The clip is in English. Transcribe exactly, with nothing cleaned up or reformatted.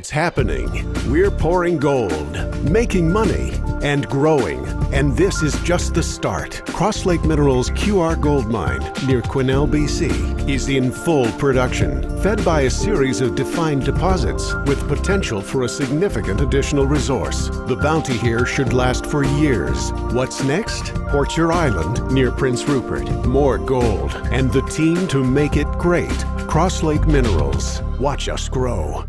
It's happening. We're pouring gold, making money, and growing. And this is just the start. Cross Lake Minerals Q R Gold Mine near Quesnel, B C is in full production, fed by a series of defined deposits with potential for a significant additional resource. The bounty here should last for years. What's next? Porcher Island near Prince Rupert. More gold and the team to make it great. Cross Lake Minerals. Watch us grow.